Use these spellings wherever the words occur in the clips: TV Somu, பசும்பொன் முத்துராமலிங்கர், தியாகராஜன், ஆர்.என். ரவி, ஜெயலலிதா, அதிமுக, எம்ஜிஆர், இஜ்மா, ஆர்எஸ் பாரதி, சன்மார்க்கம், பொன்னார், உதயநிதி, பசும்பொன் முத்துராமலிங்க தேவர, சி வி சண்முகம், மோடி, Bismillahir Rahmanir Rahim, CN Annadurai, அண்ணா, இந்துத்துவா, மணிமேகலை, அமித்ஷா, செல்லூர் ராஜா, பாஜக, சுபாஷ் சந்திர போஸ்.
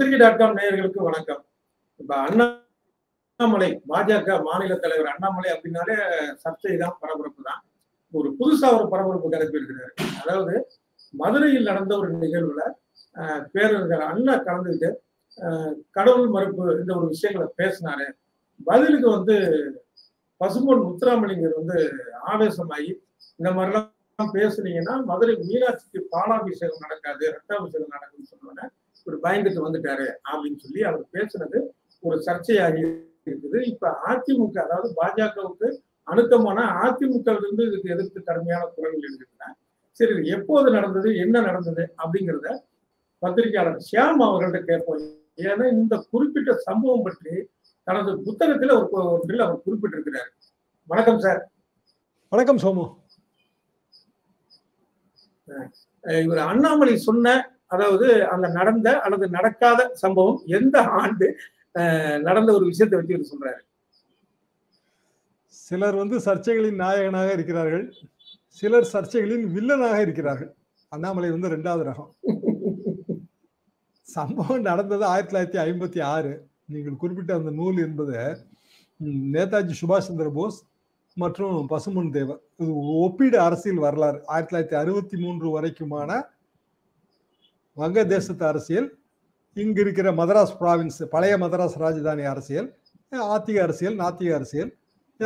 பத்திரிகை.com நேயர்களுக்கு வணக்கம். இப்ப அண்ணாமலை, பாஜக மாநில தலைவர் அண்ணாமலை அப்படின்னாலே சர்ச்சைதான், பரபரப்பு தான். ஒரு புதுசா ஒரு பரபரப்பு கிளப்பி இருக்கிறாரு. அதாவது மதுரையில் நடந்த ஒரு நிகழ்வுல பேரறிஞர் அண்ணா கலந்துக்கிட்டு கடவுள் மறுப்பு இந்த ஒரு விஷயங்களை பேசினாரு. பதிலுக்கு வந்து பசும்பொன் முத்துராமலிங்கர் வந்து ஆவேசமாகி, இந்த மாதிரிலாம் பேசுனீங்கன்னா மதுரை மீனாட்சிக்கு பாலாபிஷேகம் நடக்காது, ரத்தாபிஷேகம் நடக்குதுன்னு சொன்னோன்னே ஒரு பயந்துட்டு வந்துட்டாரு அப்படின்னு சொல்லி அவர் பேசுனது ஒரு சர்ச்சையாகி இருக்குது. இப்ப அதிமுக, அதாவது பாஜகவுக்கு அணுக்கமான அதிமுகவிலிருந்து இதுக்கு எதிர்த்து கடுமையான குரல்கள் இருக்குன்னா, சரி இது எப்போது நடந்தது, என்ன நடந்தது அப்படிங்கிறத பத்திரிகையாளர் ஷியாம் அவர்கள்ட்ட கேட்போம். ஏன்னா இந்த குறிப்பிட்ட சம்பவம் பற்றி தனது புத்தகத்துல ஒன்றில் அவர் குறிப்பிட்டிருக்கிறார். வணக்கம் சார். வணக்கம் சோமு. இவர் அண்ணாமலை சொன்ன, அதாவது அந்த நடந்த அல்லது நடக்காத சம்பவம், எந்த ஆண்டு நடந்த ஒரு விஷயத்தை வச்சு இவர் சொல்றாரு. சிலர் வந்து சர்ச்சைகளின் நாயகனாக இருக்கிறார்கள், சிலர் சர்ச்சைகளின் வில்லனாக இருக்கிறார்கள். அண்ணாமலை வந்து ரெண்டாவது ரகம். சம்பவம் நடந்தது 1956. நீங்கள் குறிப்பிட்ட அந்த நூல் என்பது நேதாஜி சுபாஷ் சந்திர போஸ் மற்றும் பசும்பொன் தேவர், இது ஒப்பீடு அரசியல் வரலாறு. 1963 வரைக்குமான வங்கதேசத்து அரசியல், இங்கு இருக்கிற மதராஸ் ப்ராவின்ஸ், பழைய மதராஸ் ராஜதானி அரசியல், ஆத்திக அரசியல், நாத்திக அரசியல்,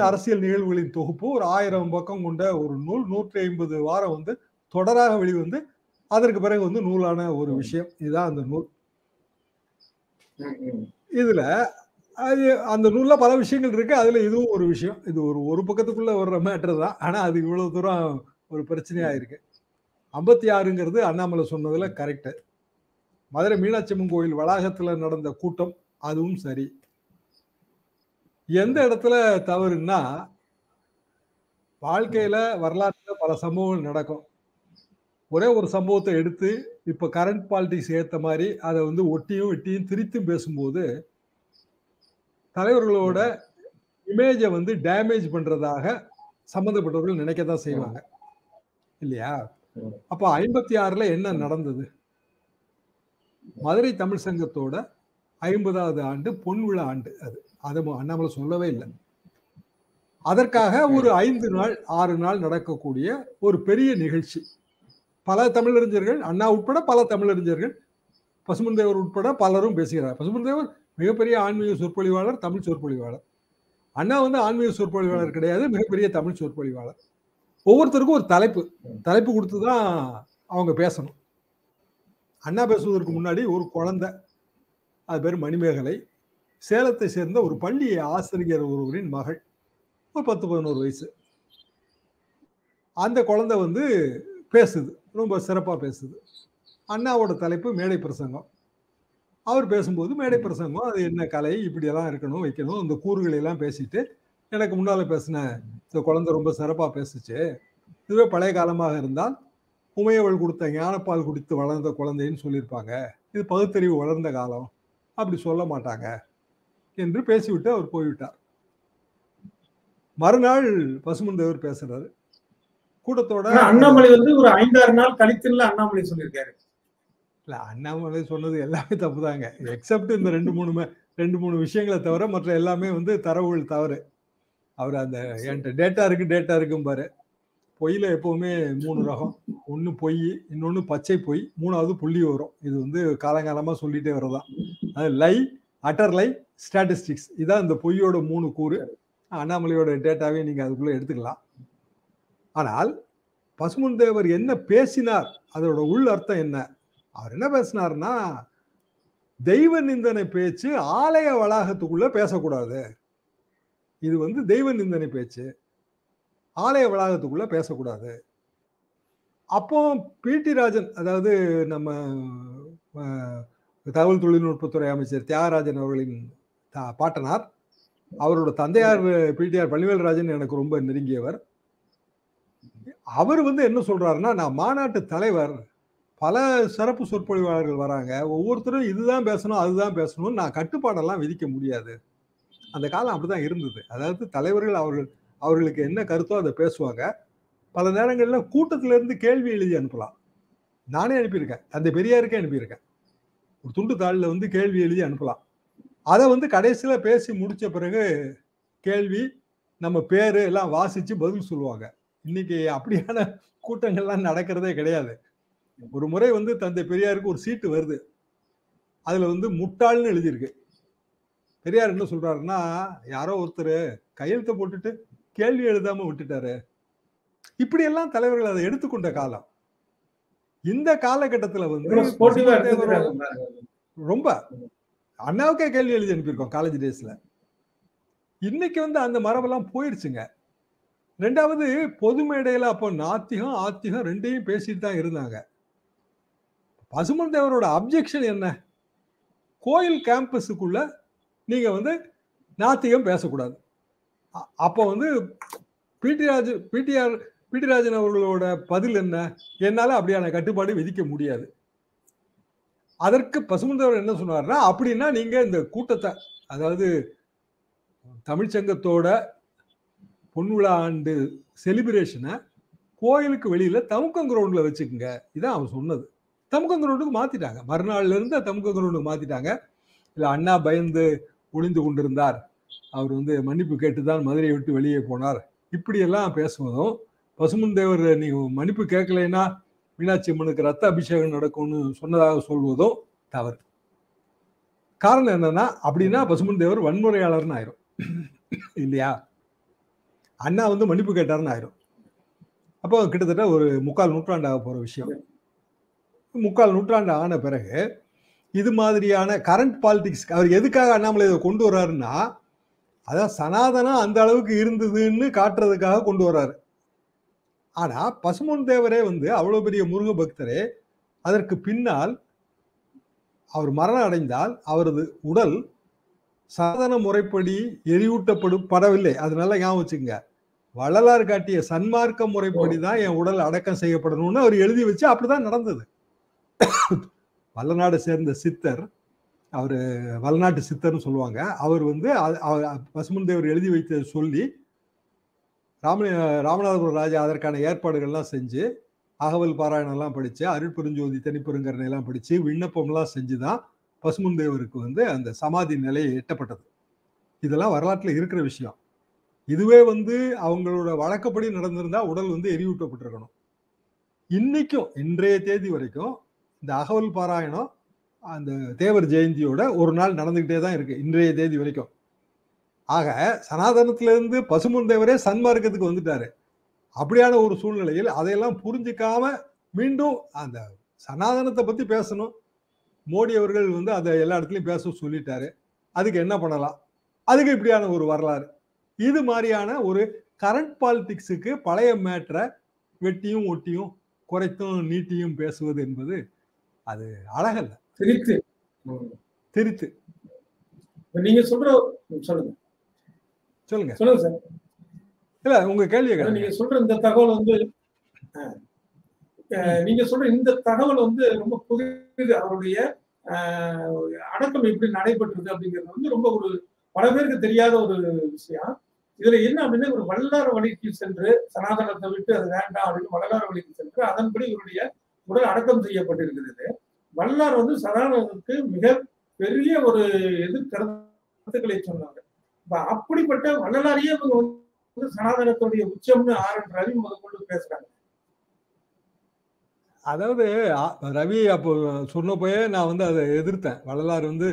அரசியல் நிகழ்வுகளின் தொகுப்பு. ஒரு 1000 பக்கம் கொண்ட ஒரு நூல் 150 வாரம் வந்து தொடராக வெளிவந்து அதற்கு பிறகு வந்து நூலான ஒரு விஷயம். இதுதான் அந்த நூல். இதுல அது அந்த நூல்ல பல விஷயங்கள் இருக்கு, அதுல இதுவும் ஒரு விஷயம். இது ஒரு பக்கத்துக்குள்ள வர்ற மேட்டர் தான், ஆனா அது இவ்வளவு தூரம் ஒரு பிரச்சனையா இருக்கு. 56ங்கிறது அண்ணாமலை சொன்னதுல கரெக்டு. மதுரை மீனாட்சி அம்மன் கோயில் வளாகத்துல நடந்த கூட்டம் அதுவும் சரி. எந்த இடத்துல தவறுன்னா, வாழ்க்கையில வரலாற்றுல பல சம்பவங்கள் நடக்கும். ஒரே ஒரு சம்பவத்தை எடுத்து இப்போ கரண்ட் பாலிட்டிக்ஸ் ஏற்ற மாதிரி அதை வந்து ஒட்டியும் வெட்டியும் திரித்தும் பேசும்போது தலைவர்களோட இமேஜை வந்து டேமேஜ் பண்ணுறதாக சம்மந்தப்பட்டவர்கள் நினைக்க தான் செய்வாங்க, இல்லையா? அப்போ 56ல் என்ன நடந்தது? மதுரை தமிழ் சங்கத்தோட 50வது ஆண்டு பொன் விழா ஆண்டு. அது அதை அண்ணாமலை சொல்லவே இல்லை. அதற்காக ஒரு 5 நாள் 6 நாள் நடக்கக்கூடிய ஒரு பெரிய நிகழ்ச்சி. பல தமிழறிஞர்கள், அண்ணா உட்பட பல தமிழறிஞர்கள், பசும்பொன் தேவர் உட்பட பலரும் பேசுகிறார். பசும்பொன் தேவர் மிகப்பெரிய ஆன்மீக சொற்பொழிவாளர், தமிழ் சொற்பொழிவாளர். அண்ணா வந்து ஆன்மீக சொற்பொழிவாளர் கிடையாது, மிகப்பெரிய தமிழ் சொற்பொழிவாளர். ஒவ்வொருத்தருக்கும் ஒரு தலைப்பு கொடுத்து தான் அவங்க பேசணும். அண்ணா பேசுவதற்கு முன்னாடி ஒரு குழந்தை, அது பேர் மணிமேகலை, சேலத்தை சேர்ந்த ஒரு பள்ளி ஆசிரியர் ஒருவரின் மகள், ஒரு 10-11 வயசு. அந்த குழந்தை வந்து பேசுது, ரொம்ப சிறப்பாக பேசுது. அண்ணாவோட தலைப்பு மேடை பிரசங்கம். அவர் பேசும்போது மேடை பிரசங்கம் அது என்ன கலை, இப்படியெல்லாம் இருக்கணும், வைக்கணும், அந்த கூறுகளெல்லாம் பேசிட்டு, எனக்கு முன்னால் பேசின இந்த குழந்தை ரொம்ப சிறப்பாக பேசுச்சு, இதுவே பழைய காலமாக இருந்தால் உமையவள் கொடுத்த ஞானப்பால் குடித்து வளர்ந்த குழந்தைன்னு சொல்லியிருப்பாங்க, இது பகுத்தறிவு வளர்ந்த காலம், அப்படி சொல்ல மாட்டாங்க என்று பேசிவிட்டு அவர் போய்விட்டார். மறுநாள் பசும்பொன் தேவர் பேசுறாரு கூட்டத்தோட. அண்ணாமலை வந்து ஒரு 5-6 நாள் கழித்துல அண்ணாமலை சொல்லியிருக்காரு. இல்ல, அண்ணாமலை சொன்னது எல்லாமே தப்புதாங்க, எக்ஸப்ட் இந்த ரெண்டு மூணு விஷயங்களை தவிர மற்ற எல்லாமே வந்து தரவுகள் தவறு. அவர் அந்த என்கிட்ட டேட்டா இருக்குன்னு பாரு. பொய்யில எப்பவுமே 3 ரகம், ஒன்று பொய், இன்னொன்று பச்சை பொய், 3வது புள்ளி வரும். இது வந்து காலங்காலமா சொல்லிட்டே வரதான். அது லை, அட்டர் லை, ஸ்டாட்டிஸ்டிக்ஸ், இதான் இந்த பொய்யோட 3 கூறு. அண்ணாமலையோட டேட்டாவே நீங்க அதுக்குள்ள எடுத்துக்கலாம். ஆனால் பசும்பொன் தேவர் என்ன பேசினார், அதோட உள் அர்த்தம் என்ன? அவர் என்ன பேசினார்னா, தெய்வ நிந்தனை பேச்சு ஆலய வளாகத்துக்குள்ள பேசக்கூடாது, இது வந்து தெய்வ நிந்தனை பேச்சு, ஆலய வளாகத்துக்குள்ள பேசக்கூடாது. அப்போ பிடி ராஜன், அதாவது நம்ம தகவல் தொழில்நுட்பத்துறை அமைச்சர் தியாகராஜன் அவர்களின் பாட்டனார், அவரோட தந்தையார் பிடிஆர் பழனிவேல் ராஜன் எனக்கு ரொம்ப நெருங்கியவர். அவர் வந்து என்ன சொல்றாருன்னா, நான் மாநாட்டு தலைவர், பல சிறப்பு சொற்பொழிவாளர்கள் வராங்க, ஒவ்வொருத்தரும் இதுதான் பேசணும் அதுதான் பேசணும், நான் கட்டுப்பாடெல்லாம் விதிக்க முடியாது. அந்த காலம் அப்படிதான் இருந்தது. அதாவது தலைவர்கள் அவர்களுக்கு என்ன கருத்தோ அதை பேசுவாங்க. பல நேரங்களில் கூட்டத்திலிருந்து கேள்வி எழுதி அனுப்பலாம். நானே அனுப்பியிருக்கேன், அந்த பெரியாருக்கே அனுப்பியிருக்கேன். ஒரு துண்டு தாளில் வந்து கேள்வி எழுதி அனுப்பலாம். அதை வந்து கடைசியில் பேசி முடித்த பிறகு கேள்வி நம்ம பேர் எல்லாம் வாசித்து பதில் சொல்லுவாங்க. இன்னைக்கு அப்படியான கூட்டங்கள்லாம் நடக்கிறதே கிடையாது. ஒரு முறை வந்து தந்தை பெரியாருக்கு ஒரு சீட்டு வருது, அதில் வந்து முட்டாள்னு எழுதியிருக்கு. பெரியார் என்ன சொல்கிறாருன்னா, யாரோ ஒருத்தர் கையெழுத்தை போட்டுட்டு கேள்வி எழுதாமல் விட்டுட்டாரு. இப்படியெல்லாம் தலைவர்கள் அதை எடுத்துக்கொண்ட காலம். இந்த காலகட்டத்தில் வந்து ரொம்ப அண்ணாவுக்கே கேள்வி எழுதி அனுப்பியிருக்கோம் காலேஜ் டேஸில். இன்னைக்கு வந்து அந்த மரபெல்லாம் போயிடுச்சுங்க. ரெண்டாவது, பொது மேடையில் அப்போ நாத்திகம் ஆத்திகம் ரெண்டையும் பேசிட்டு தான் இருந்தாங்க. பசும்பொன் தேவரோட அப்ஜெக்ஷன் என்ன? கோயில் கேம்பஸுக்குள்ள நீங்கள் வந்து நாத்திகம் பேசக்கூடாது. அப்போ வந்து பிடி ராஜன் அவர்களோட பதில் என்ன? என்னால் அப்படியான கட்டுப்பாடு விதிக்க முடியாது. அதற்கு பசும்பொன் தேவர் என்ன சொன்னார்னா, அப்படின்னா நீங்கள் இந்த கூட்டத்தை, அதாவது தமிழ்ச்சங்கத்தோட பொன்விழா ஆண்டு செலிப்ரேஷனை கோயிலுக்கு வெளியில் தமுக்கம் கிரவுண்டில் வச்சுக்கோங்க. இதான் அவன் சொன்னது. தமுக்கம் கிரவுண்டுக்கு மாற்றிட்டாங்க. மறுநாள்லேருந்து தமுக்கம் கிரவுண்டுக்கு மாற்றிட்டாங்க. இல்லை, அண்ணா பயந்து ஒளிந்து கொண்டிருந்தார், அவர் வந்து மன்னிப்பு கேட்டு தான் மதுரையை விட்டு வெளியே போனார், இப்படியெல்லாம் பேசுவதும், பசும்பொன் தேவர் நீங்கள் மன்னிப்பு கேட்கலைன்னா மீனாட்சி அம்மனுக்கு ரத்த அபிஷேகம் நடக்கும்னு சொன்னதாக சொல்வதும் தவறு. காரணம் என்னன்னா, அப்படின்னா பசும்பொன் தேவர் வன்முறையாளர்னு ஆயிரும் இல்லையா? அண்ணா வந்து மன்னிப்பு கேட்டார்னு ஆயிரும். அப்போ கிட்டத்தட்ட ஒரு 3/4 நூற்றாண்டு ஆக போகிற விஷயம். 3/4 நூற்றாண்டு ஆன பிறகு இது மாதிரியான கரண்ட் பாலிடிக்ஸ். அவர் எதுக்காக அண்ணாமலை இதை கொண்டு வர்றாருன்னா, அதான் சனாதனம் அந்த அளவுக்கு இருந்ததுன்னு காட்டுறதுக்காக கொண்டு வர்றாரு. ஆனால் பசும்பொன் தேவரே வந்து அவ்வளோ பெரிய முருக பக்தரே, அதற்கு பின்னால் அவர் மரணம் அடைந்தால் அவரது உடல் சாதன முறைப்படி எரியூட்டப்படும் படவில்லை. அதனால ஞாபகம் வச்சுங்க, வள்ளலார் காட்டிய சன்மார்க்க முறைப்படி தான் என் உடல் அடக்கம் செய்யப்படணும்னு அவர் எழுதி வச்சு அப்படிதான் நடந்தது. வல்லநாடு சேர்ந்த சித்தர், அவர் வல்லநாட்டு சித்தர்னு சொல்லுவாங்க, அவர் வந்து பசும்பொன் தேவர் எழுதி வைத்ததை சொல்லி ராமநாதபுரம் ராஜா அதற்கான ஏற்பாடுகள்லாம் செஞ்சு, அகவல் பாராயணம்லாம் படித்து, அருட்பெருஞ்சோதி தனிப்பெருங்கரணையெல்லாம் படித்து, விண்ணப்பம்லாம் செஞ்சு தான் பசும்பொன் தேவருக்கு வந்து அந்த சமாதி நிலை எட்டப்பட்டது. இதெல்லாம் வரலாற்றில் இருக்கிற விஷயம். இதுவே வந்து அவங்களோட வழக்கப்படி நடந்திருந்தால் உடல் வந்து எரியூட்டப்பட்டிருக்கணும். இன்றைக்கும் இன்றைய தேதி வரைக்கும் இந்த அகவல் பாராயணம் அந்த தேவர் ஜெயந்தியோட ஒரு நாள் நடந்துக்கிட்டே தான் இருக்குது இன்றைய தேதி வரைக்கும். ஆக சனாதனத்திலேருந்து பசும்பொன் தேவரே சன்மார்க்கத்துக்கு வந்துட்டார். அப்படியான ஒரு சூழ்நிலையில் அதையெல்லாம் புரிஞ்சிக்காம மீண்டும் அந்த சனாதனத்தை பற்றி பேசணும். மோடி அவர்கள் வந்து அதை எல்லா இடத்துலையும் பேச சொல்லிட்டாரு. அதுக்கு என்ன பண்ணலாம்? அதுக்கு இப்படியான ஒரு வரலாறு. இது மாதிரியான ஒரு கரண்ட் பாலிடிக்ஸுக்கு பழைய மேட்டரை வெட்டியும் ஒட்டியும் குறைத்தும் நீட்டியும் பேசுவது என்பது அது அழகல்ல. திரித்து திரித்து நீங்க சொல்லுங்க சார். இல்ல, உங்க கேள்வி நீங்க சொல்ற இந்த தகவல் வந்து, நீங்க சொல்ற இந்த தகவல் வந்து ரொம்ப புரியுது. அவருடைய அடக்கம் எப்படி நடைபெற்றிருக்கு அப்படிங்கிறது வந்து ரொம்ப ஒரு பல பேருக்கு தெரியாத ஒரு விஷயம். இதுல என்ன அப்படின்னா, ஒரு வள்ளலார் வழிக்கு சென்று சனாதனத்தை விட்டு அது வேண்டாம் அப்படின்னு வள்ளலார் வழிக்கு சென்று அதன்படி இவருடைய உடல் அடக்கம் செய்யப்பட்டிருக்கிறது. வள்ளலார் வந்து சனாதனத்துக்கு மிக பெரிய ஒரு எதிர்கருத்துக்களை சொன்னாங்க. அப்படிப்பட்ட வள்ளலாரியே இவங்க வந்து சனாதனத்துடைய உச்சம்னு ஆர்.என். ரவி முதற்கொண்டு பேசுறாங்க. அதாவது ரவி அப்போ சொன்னப்போயே நான் வந்து அதை எதிர்த்தேன். வள்ளலார் வந்து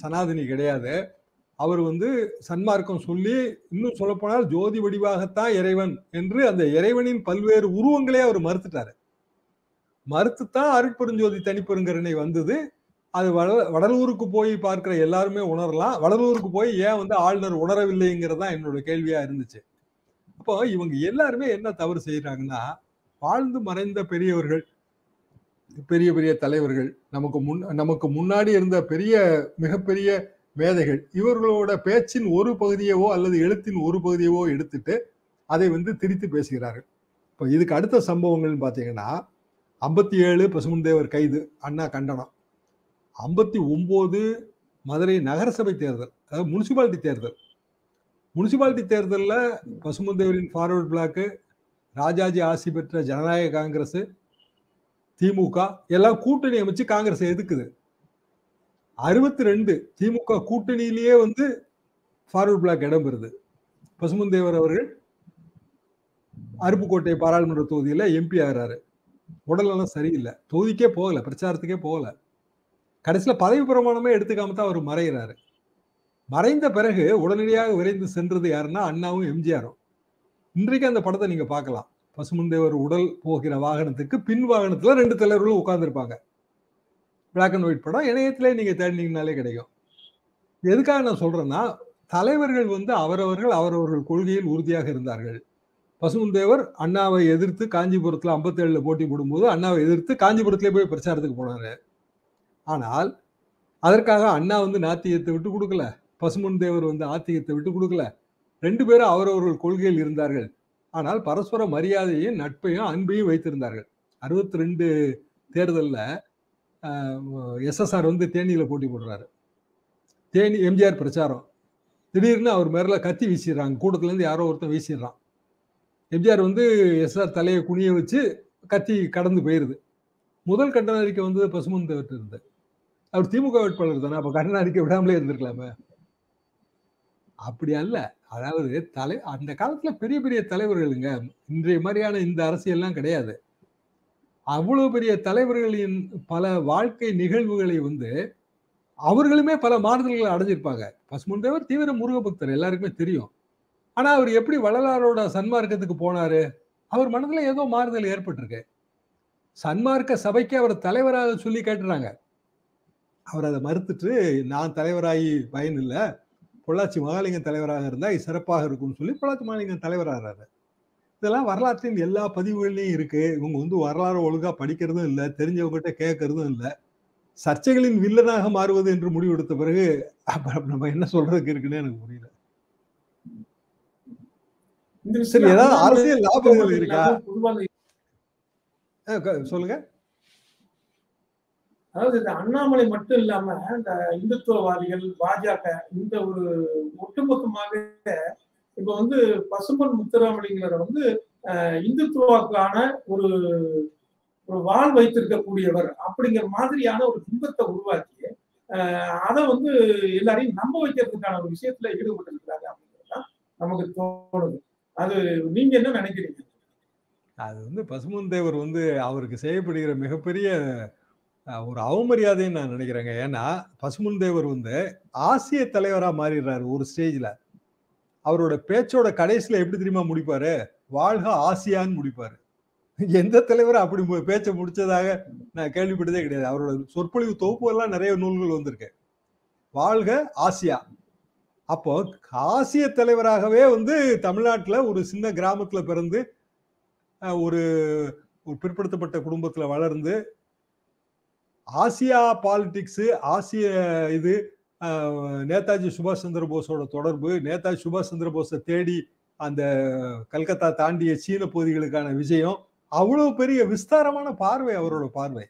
சனாதனி கிடையாது, அவர் வந்து சன்மார்க்கம் சொல்லி, இன்னும் சொல்லப்போனால் ஜோதி வடிவாகத்தான் இறைவன் என்று அந்த இறைவனின் பல்வேறு உருவங்களே அவர் மறுத்துட்டாரு. மறுத்துத்தான் அருட்பெருஞ்சோதி தனிப்பெருங்கருணை வந்தது. அது வடலூருக்கு போய் பார்க்கிற எல்லாருமே உணரலாம். வடலூருக்கு போய் ஏன் வந்து ஆளுநர் உணரவில்லைங்கிறதான் என்னோட கேள்வியா இருந்துச்சு. அப்போ இவங்க எல்லாருமே என்ன தவறு செய்யறாங்கன்னா, வாழ்ந்து மறைந்த பெரியவர்கள், பெரிய பெரிய தலைவர்கள், நமக்கு முன்னாடி இருந்த மிகப்பெரிய மேதைகள், இவர்களோட பேச்சின் ஒரு பகுதியவோ அல்லது எழுத்தின் ஒரு பகுதியவோ எடுத்துட்டு அதை வந்து திரித்து பேசுகிறார்கள். இப்போ இதுக்கு அடுத்த சம்பவங்கள்னு பார்த்தீங்கன்னா, 57 பசும்பொன் தேவர் கைது, அண்ணா கண்டனம். 59 மதுரை நகரசபை தேர்தல், அதாவது முனிசிபாலிட்டி தேர்தலில் பசும்பொன் தேவரின் ஃபார்வர்ட் பிளாக்கு, ராஜாஜி ஆசி பெற்ற ஜனநாயக காங்கிரஸ், திமுக எல்லாம் கூட்டணி அமைச்சு காங்கிரஸ் எதுக்குது. 62 திமுக கூட்டணியிலேயே வந்து ஃபார்வர்ட் பிளாக் இடம் பெறுது. பசும்பொன் தேவர் அவர்கள் அருப்புக்கோட்டை பாராளுமன்ற தொகுதியில எம்பி ஆகிறாரு. உடலெல்லாம் சரியில்லை, தொகுதிக்கே போகல, பிரச்சாரத்துக்கே போகல. கடைசியில பதவி பிரமாணமே எடுத்துக்காம தான் அவர் மறைகிறாரு. மறைந்த பிறகு உடனடியாக விரைந்து சென்றது யாருன்னா அண்ணாவும் எம்ஜிஆரும். இன்றைக்கு அந்த படத்தை நீங்க பார்க்கலாம். பசும்பொன் தேவர் உடல் போகிற வாகனத்துக்கு பின் வாகனத்துல ரெண்டு தலைவர்களும் உட்கார்ந்துருப்பாங்க. பிளாக் அண்ட் ஒயிட் படம் இணையத்திலே நீங்க தேடினீங்கனாலே கிடைக்கும். எதுக்காக நான் சொல்றேன்னா, தலைவர்கள் வந்து அவரவர்கள் கொள்கையில் உறுதியாக இருந்தார்கள். பசும்பொன் தேவர் அண்ணாவை எதிர்த்து காஞ்சிபுரத்தில் 57 போட்டி போடும்போது அண்ணாவை எதிர்த்து காஞ்சிபுரத்திலே போய் பிரச்சாரத்துக்கு போனாரு. ஆனால் அதற்காக அண்ணா வந்து நாத்திகத்தை விட்டு கொடுக்கல, பசும்பொன் தேவர் வந்து ஆத்திகத்தை விட்டு கொடுக்கல. ரெண்டு பேரும் அவரவர்கள் கொள்கையில் இருந்தார்கள். ஆனால் பரஸ்பர மரியாதையும் நட்பையும் அன்பையும் வைத்திருந்தார்கள். 62 தேர்தலில் எஸ்எஸ்ஆர் வந்து தேனியில் போட்டி போடுறாரு. தேனி எம்ஜிஆர் பிரச்சாரம், திடீர்னு அவர் மேல கத்தி வீசிடுறாங்க, கூட்டத்துலேருந்து யாரோ ஒருத்தன் வீசிடுறான். எம்ஜிஆர் வந்து எஸ்ஆர் தலையை குனிய வச்சு கத்தி கடந்து போயிடுது. முதல் கண்டன அறிக்கை வந்து பசும்பொன் தேவர் இருந்து, அவர் திமுக வேட்பாளர் தானே, அப்போ கண்டன அறிக்கை விடாமலே இருந்திருக்கலாமே. அப்படி அல்ல, அதாவது அந்த காலத்துல பெரிய பெரிய தலைவர்களுங்க, இன்றைய மாதிரியான இந்த அரசியல்லாம் கிடையாது. அவ்வளவு பெரிய தலைவர்களின் பல வாழ்க்கை நிகழ்வுகளை வந்து அவர்களுமே பல மாறுதல்களை அடைஞ்சிருப்பாங்க. பசும்பொன் தேவர் தீவிர முருகபக்தர், எல்லாருக்குமே தெரியும். ஆனா அவர் எப்படி வள்ளலாரோட சன்மார்க்கத்துக்கு போனாரு, அவர் மனதுல ஏதோ மாறுதல் ஏற்பட்டிருக்கு. சன்மார்க்க சபைக்கு அவர் தலைவராக சொல்லி கேட்டுறாங்க, அவர் அதை மறுத்துட்டு நான் தலைவராகி பயன் இல்லை, பொள்ளாச்சி மகாலிங்கம் தலைவராக இருந்தா சிறப்பாக இருக்கும்னு சொல்லி பொள்ளாச்சி மகாலிங்கம் தலைவராகிறாரு. இதெல்லாம் வரலாற்றின் எல்லா பதிவுகள்லையும் இருக்கு. இவங்க வந்து வரலாறு ஒழுங்கா படிக்கிறதும் இல்லை, தெரிஞ்சவங்ககிட்ட கேட்கறதும் இல்லை. சர்ச்சைகளின் வில்லனாக மாறுவது என்று முடிவெடுத்த பிறகு அப்புறம் நம்ம என்ன சொல்றதுக்கு இருக்குன்னு எனக்கு புரியல. சொல்லுங்க. அதாவது இந்த அண்ணாமலை மட்டும் இல்லாம இந்த இந்துத்துவவாதிகள், பாஜக, இந்த ஒரு ஒட்டுமொத்தமாக இப்ப வந்து பசும்பொன் முத்துராமலிங்கரை வந்து இந்துத்துவாக்கான ஒரு வால் வைத்திருக்கக்கூடியவர் அப்படிங்கிற மாதிரியான ஒரு பிம்பத்தை உருவாக்கி அதை வந்து எல்லாரையும் நம்ப வைக்கிறதுக்கான ஒரு விஷயத்துல ஈடுபட்டிருக்கிறாங்க அப்படிங்கிறதுதான் நமக்கு தோணுது. அது நீங்க என்ன நினைக்கிறீங்க? அது வந்து பசும்பொன் தேவர் வந்து அவருக்கு செய்யப்படுகிற மிகப்பெரிய ஒரு அவமரியாதைன்னு நான் நினைக்கிறேங்க. ஏன்னா பசும்பொன் தேவர் வந்து ஆசிய தலைவராக மாறிடுறாரு ஒரு ஸ்டேஜில். அவரோட பேச்சோட கடைசியில் எப்படி தெரியுமா முடிப்பாரு, வாழ்க ஆசியான்னு முடிப்பாரு. எந்த தலைவரும் அப்படி பேச்சை முடிச்சதாக நான் கேள்விப்பட்டதே கிடையாது. அவரோட சொற்பொழிவு தொகுப்பு எல்லாம் நிறைய நூல்கள் வந்திருக்கு, வாழ்க ஆசியா. அப்போ ஆசிய தலைவராகவே வந்து தமிழ்நாட்டில் ஒரு சின்ன கிராமத்தில் பிறந்து ஒரு பிற்படுத்தப்பட்ட குடும்பத்தில் வளர்ந்து ஆசியா பாலிடிக்ஸு, ஆசிய இது, நேதாஜி சுபாஷ் சந்திர போஸோட தொடர்பு, நேதாஜி சுபாஷ் சந்திர போஸை தேடி அந்த கல்கத்தா தாண்டிய சீன பகுதிகளுக்கான விஜயம், அவ்வளோ பெரிய விஸ்தாரமான பார்வை அவரோட பார்வை.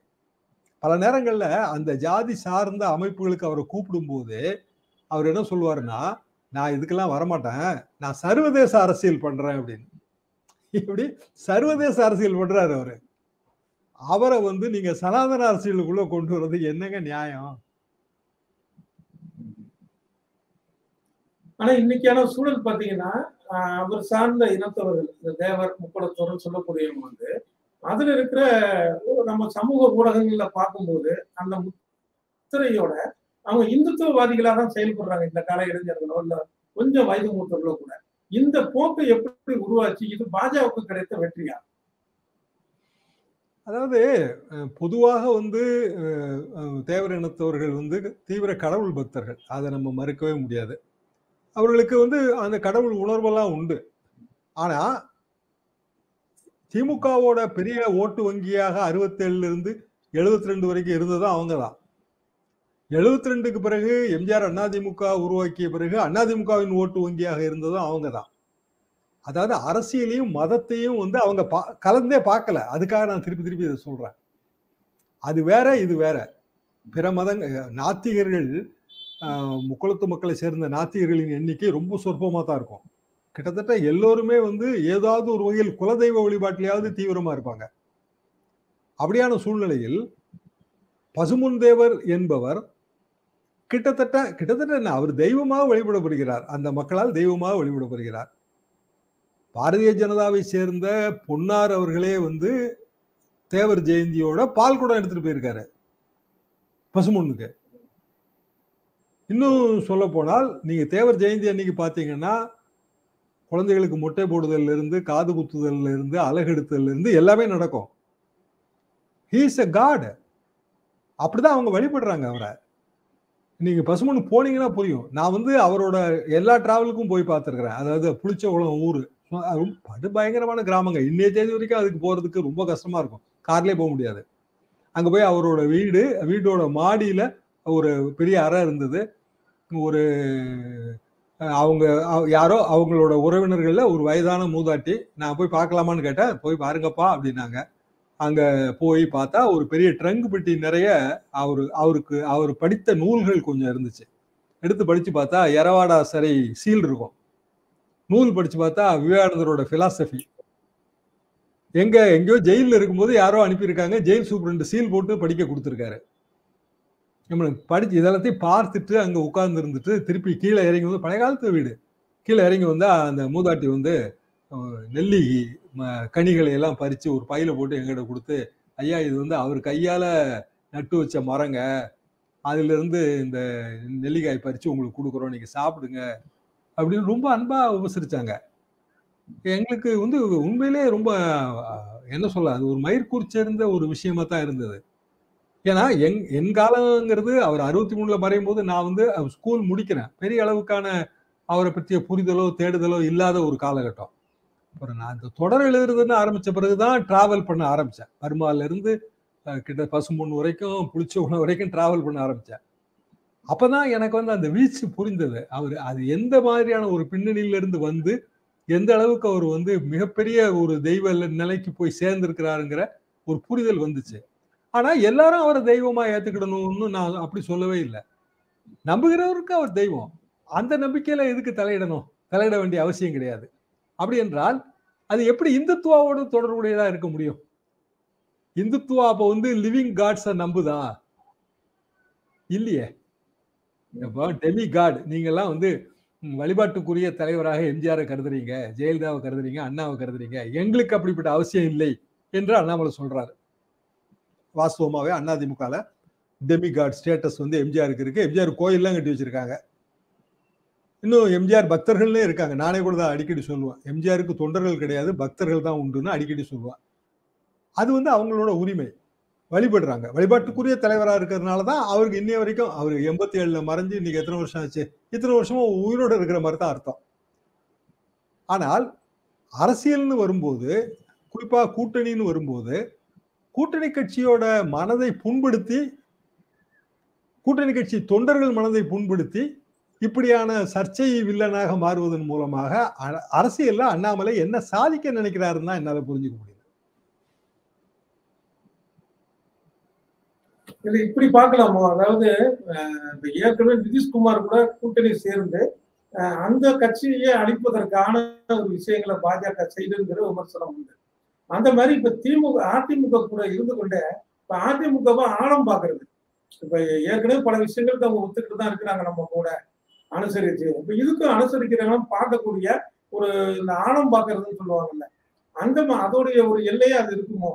பல நேரங்களில் அந்த ஜாதி சார்ந்த அமைப்புகளுக்கு அவரை கூப்பிடும்போது அவர் என்ன சொல்லுவாருன்னா, நான் இதுக்கெல்லாம் வரமாட்டேன், நான் சர்வதேச அரசியல் பண்றேன் அப்படின்னு. இப்படி சர்வதேச அரசியல் பண்றாரு அவரு. அவரை வந்து நீங்க சனாதன அரசியலுக்குள்ள கொண்டு வர்றது என்னங்க நியாயம்? ஆனா இன்னைக்கான சூழல் பாத்தீங்கன்னா அவர் சார்ந்த இனத்தவர்கள், இந்த தேவர் முப்படத்தோர் சொல்லக்கூடியவங்க வந்து அதுல இருக்கிற நம்ம சமூக ஊடகங்கள்ல பார்க்கும்போது அந்த முத்திரையோட அவங்க இந்துத்துவவாதிகளாக தான் செயல்படுறாங்க. இந்த கால இளைஞர்களோ இல்ல கொஞ்சம் வயது மூத்தவர்களோ கூட இந்த போக்கை எப்படி உருவாச்சு? இது பாஜகவுக்கு கிடைத்த வெற்றியா? அதாவது பொதுவாக வந்து தேவர் இனத்தவர்கள் வந்து தீவிர கடவுள் பக்தர்கள், அதை நம்ம மறுக்கவே முடியாது. அவர்களுக்கு வந்து அந்த கடவுள் உணர்வெல்லாம் உண்டு. ஆனா திமுகவோட பெரிய ஓட்டு வங்கியாக 67 இருந்து 72 வரைக்கும் இருந்ததும் அவங்க தான். 72க்கு பிறகு எம்ஜிஆர் அதிமுக உருவாக்கிய பிறகு அதிமுகவின் ஓட்டு வங்கியாக இருந்ததும் அவங்க தான். அதாவது அரசியலையும் மதத்தையும் வந்து அவங்க கலந்தே பார்க்கல. அதுக்காக நான் திருப்பி இதை சொல்றேன். அது வேற, இது வேற. பிற நாத்திகர்கள், முக்குளத்து மக்களை சேர்ந்த நாத்திகர்களின் எண்ணிக்கை ரொம்ப சொற்பமாக தான் இருக்கும். கிட்டத்தட்ட எல்லோருமே வந்து ஏதாவது ஒரு வகையில் குலதெய்வ வழிபாட்டிலேயாவது தீவிரமா இருப்பாங்க. அப்படியான சூழ்நிலையில் பசும்பொன் தேவர் என்பவர் கிட்டத்தட்ட என்ன அவர் தெய்வமாக வழிபடப்படுகிறார், அந்த மக்களால் தெய்வமாக வழிபடப்படுகிறார். பாரதிய ஜனதாவை சேர்ந்த பொன்னார் அவர்களே வந்து தேவர் ஜெயந்தியோட பால் குடம் எடுத்துட்டு போயிருக்காரு பசும்பொண்ணுக்கு. இன்னும் சொல்ல போனால் நீங்க தேவர் ஜெயந்தி அன்னைக்கு பார்த்தீங்கன்னா குழந்தைகளுக்கு மொட்டை போடுதல்ல இருந்து காது குத்துதல்ல இருந்து அழகெடுத்ததுல இருந்து எல்லாமே நடக்கும். ஹீ இஸ் எ காட், அப்படிதான் அவங்க வழிபடுறாங்க அவரை. நீங்க பசும்பொண்ணு போனீங்கன்னா புரியும். நான் வந்து அவரோட எல்லா டிராவலுக்கும் போய் பார்த்துருக்கிறேன். அதாவது புளிச்ச குளம் ஊரு படு பயங்கரமான கிராமங்க, இன்னைய தேதி வரைக்கும் அதுக்கு போறதுக்கு ரொம்ப கஷ்டமா இருக்கும், கார்லேயே போக முடியாது. அங்க போய் அவரோட வீட்டோட மாடியில ஒரு பெரிய அறை இருந்தது. ஒரு அவங்க யாரோ அவங்களோட உறவினர்கள்ல ஒரு வயதான மூதாட்டி, நான் போய் பார்க்கலாமான்னு கேட்டேன். போய் பாருங்கப்பா அப்படின்னாங்க. அங்க போய் பார்த்தா ஒரு பெரிய ட்ரங்க் பெட்டி நிறைய அவர் படித்த நூல்கள் கொஞ்சம் இருந்துச்சு. எடுத்து படிச்சு பார்த்தா எரவாடா சரி சீல் இருக்கும். நூல் படிச்சு பார்த்தா விவேகானந்தரோட பிலாசபி. எங்கேயோ ஜெயிலில் இருக்கும்போது யாரோ அனுப்பியிருக்காங்க, ஜெயில் சூப்பரண்ட் சீல் போட்டு படிக்க கொடுத்துருக்காரு. படிச்சு இதெல்லாத்தையும் பார்த்துட்டு அங்கே உட்கார்ந்து இருந்துட்டு திருப்பி கீழே இறங்கி வந்து, பழைய காலத்து வீடு, கீழே இறங்கி வந்தா அந்த மூதாட்டி வந்து நெல்லி கனிகளை எல்லாம் பறித்து ஒரு பையில போட்டு எங்கிட்ட கொடுத்து, ஐயா இது வந்து அவர் கையால் நட்டு வச்ச மரங்க, அதுலேருந்து இந்த நெல்லிக்காய் பறித்து உங்களுக்கு கொடுக்குறோம், நீங்கள் சாப்பிடுங்க அப்படின்னு ரொம்ப அன்பாக உபசரித்தாங்க. எங்களுக்கு வந்து உண்மையிலே ரொம்ப என்ன சொல்ல, அது ஒரு மயிர்கூர்ச்சிருந்த ஒரு விஷயமா தான் இருந்தது. ஏன்னா என் காலங்கிறது அவர் 63 மறையும் போது நான் வந்து ஸ்கூல் முடிக்கிறேன். பெரிய அளவுக்கான அவரை பற்றிய புரிதலோ தேடுதலோ இல்லாத ஒரு காலகட்டம். அப்புறம் நான் இந்த தொடர் எழுதுறதுன்னு ஆரம்பித்த பிறகுதான் டிராவல் பண்ண ஆரம்பித்தேன். பர்மாவிலேருந்து பசும்பொண்ணு வரைக்கும் புளிச்ச உணவு வரைக்கும் டிராவல் பண்ண ஆரம்பித்தேன். அப்போ தான் எனக்கு வந்து அந்த வீச்சு புரிந்தது. அவர் அது எந்த மாதிரியான ஒரு பின்னணியிலிருந்து வந்து எந்த அளவுக்கு அவர் வந்து மிகப்பெரிய ஒரு தெய்வ நிலைக்கு போய் சேர்ந்திருக்கிறாருங்கிற ஒரு புரிதல் வந்துச்சு. ஆனால் எல்லாரும் அவரை தெய்வமாக ஏற்றுக்கிடணும்னு நான் அப்படி சொல்லவே இல்லை. நம்புகிறவருக்கு அவர் தெய்வம், அந்த நம்பிக்கையில் எதுக்கு தலையிட வேண்டிய அவசியம் கிடையாது. அப்படி என்றால் அது எப்படி இந்துத்துவாவோடு தொடர்புடையதாக இருக்க முடியும்? இந்துத்துவா அப்போ வந்து லிவிங் காட்ஸை நம்புதா? இல்லையே. இப்போ டெமி காட், நீங்கள்லாம் வந்து வழிபாட்டுக்குரிய தலைவராக எம்ஜிஆரை கருதுறீங்க, ஜெயலலிதாவை கருதுறீங்க, அண்ணாவை கருதுறீங்க, எங்களுக்கு அப்படிப்பட்ட அவசியம் இல்லை என்று அண்ணாமலை சொல்றாரு. வாஸ்தவமாகவே அதிமுகவில் டெமிகாட் ஸ்டேட்டஸ் வந்து எம்ஜிஆருக்கு இருக்குது. எம்ஜிஆர் கோயிலெலாம் கட்டி வச்சுருக்காங்க. இன்னும் எம்ஜிஆர் பக்தர்கள்னே இருக்காங்க. நானே கூட தான் அடிக்கடி சொல்லுவேன், எம்ஜிஆருக்கு தொண்டர்கள் கிடையாது, பக்தர்கள் தான் உண்டுன்னு அடிக்கடி சொல்லுவேன். அது வந்து அவங்களோட உரிமை, வழிபடுறாங்க. வழிபாட்டுக்குரிய தலைவராக இருக்கிறதுனால தான் அவருக்கு இன்னைய வரைக்கும், அவர் 87 மறைஞ்சு இன்றைக்கி எத்தனை வருஷம் ஆச்சு, இத்தனை வருஷமும் உயிரோடு இருக்கிற மாதிரி தான் அர்த்தம். ஆனால் அரசியல்னு வரும்போது, குறிப்பாக கூட்டணின்னு வரும்போது, கூட்டணி கட்சியோட மனதை புண்படுத்தி, கூட்டணி கட்சி தொண்டர்கள் மனதை புண்படுத்தி இப்படியான சர்ச்சை வில்லனாக மாறுவதன் மூலமாக அரசியல்ல அண்ணாமலை என்ன சாதிக்க நினைக்கிறாருன்னு தான் என்னால் புரிஞ்சுக்க முடியும். இது இப்படி பார்க்கலாமா? அதாவது ஏற்கனவே நிதிஷ்குமார் கூட கூட்டணி சேர்ந்து அந்த கட்சியை அழிப்பதற்கான ஒரு விஷயங்களை பாஜக செய்துங்கிற விமர்சனம் உண்டு. அந்த மாதிரி இப்ப அதிமுக கூட இருந்து கொண்டே இப்ப அதிமுகவை ஆழம் பாக்குறது. இப்ப ஏற்கனவே பல விஷயங்களுக்கு அவங்க ஒத்துக்கிட்டு தான் இருக்கிறாங்க, நம்ம கூட அனுசரிச்சு இப்ப இதுக்கும் அனுசரிக்கிறாங்க. பார்க்கக்கூடிய ஒரு இந்த ஆழம் பாக்குறதுன்னு சொல்லுவாங்கல்ல, அந்த அதோடைய ஒரு எல்லையா அது இருக்குமோ?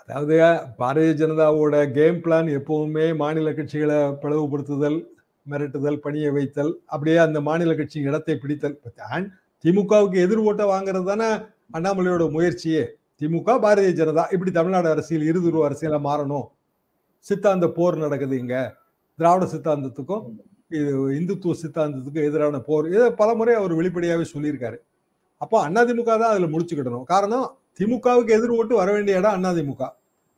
அதாவது பாரதிய ஜனதாவோட கேம் பிளான் எப்பவுமே மாநில கட்சிகளை பிளவுபடுத்துதல், மிரட்டுதல், பணிய வைத்தல், அப்படியே அந்த மாநில கட்சி இடத்தை பிடித்தல். திமுகவுக்கு எதிர் ஓட்ட வாங்குறது தானே அண்ணாமலையோட முயற்சியே. திமுக பாரதிய ஜனதா இப்படி தமிழ்நாடு அரசியல் இருதுருவ அரசியலாக மாறணும், சித்தாந்த போர் நடக்குது இங்கே, திராவிட சித்தாந்தத்துக்கும் இது இந்துத்துவ சித்தாந்தத்துக்கும் எதிரான போர், இதை பல முறை அவர் வெளிப்படையாகவே சொல்லியிருக்காரு. அப்போ அதிமுக தான் அதில் முடிச்சுக்கிடணும். காரணம், திமுகவுக்கு எதிர் ஓட்டு வர வேண்டிய இடம் அதிமுக.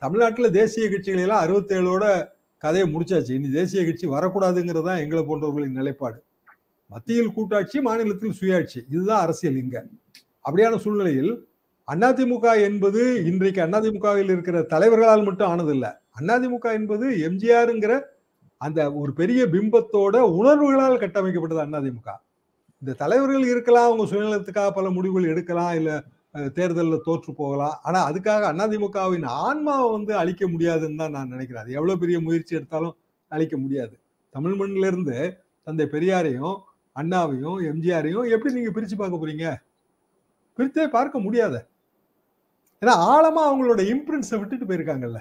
தமிழ்நாட்டில் தேசிய கட்சிகளெல்லாம் 67 கதையை முடிச்சாச்சு. இனி தேசிய கட்சி வரக்கூடாதுங்கிறது தான் எங்களை போன்றவர்களின் நிலைப்பாடு. மத்தியில் கூட்டாட்சி, மாநிலத்தில் சுயாட்சி, இதுதான் அரசியல் இங்க. அப்படியான சூழ்நிலையில் அதிமுக என்பது இன்றைக்கு அதிமுகவில் இருக்கிற தலைவர்களால் மட்டும் ஆனதில்லை. அதிமுக என்பது எம்ஜிஆருங்கிற அந்த ஒரு பெரிய பிம்பத்தோட உணர்வுகளால் கட்டமைக்கப்பட்டது அதிமுக. இந்த தலைவர்கள் இருக்கலாம், அவங்க சுயநலத்துக்காக பல முடிவுகள் எடுக்கலாம், இல்லை தேர்தலில் தோற்று போகலாம், ஆனால் அதுக்காக அதிமுகவின் ஆன்மாவை வந்து அழிக்க முடியாதுன்னு தான் நான் நினைக்கிறேன். எவ்வளோ பெரிய முயற்சி எடுத்தாலும் அழிக்க முடியாது. தமிழ் மண்ணிலிருந்து தந்தை பெரியாரையும் அண்ணாவையும் எம்ஜிஆரையும் எப்படி நீங்க பிரிச்சு பார்க்க போறீங்க? பிரித்தே பார்க்க முடியாத. ஏன்னா ஆழமா அவங்களோட இம்ப்ரின்ஸை விட்டுட்டு போயிருக்காங்கல்ல.